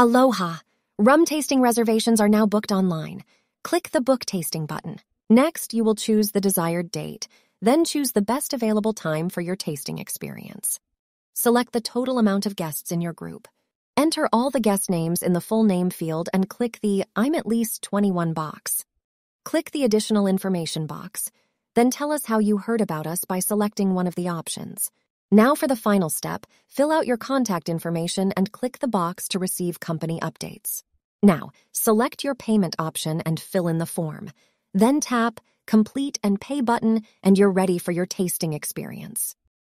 Aloha! Rum tasting reservations are now booked online. Click the Book Tasting button. Next, you will choose the desired date, then choose the best available time for your tasting experience. Select the total amount of guests in your group. Enter all the guest names in the full name field and click the I'm at least 21 box. Click the additional information box. Then tell us how you heard about us by selecting one of the options. Now for the final step, fill out your contact information and click the box to receive company updates. Now, select your payment option and fill in the form. Then tap Complete and Pay button and you're ready for your tasting experience.